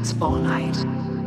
It's all night.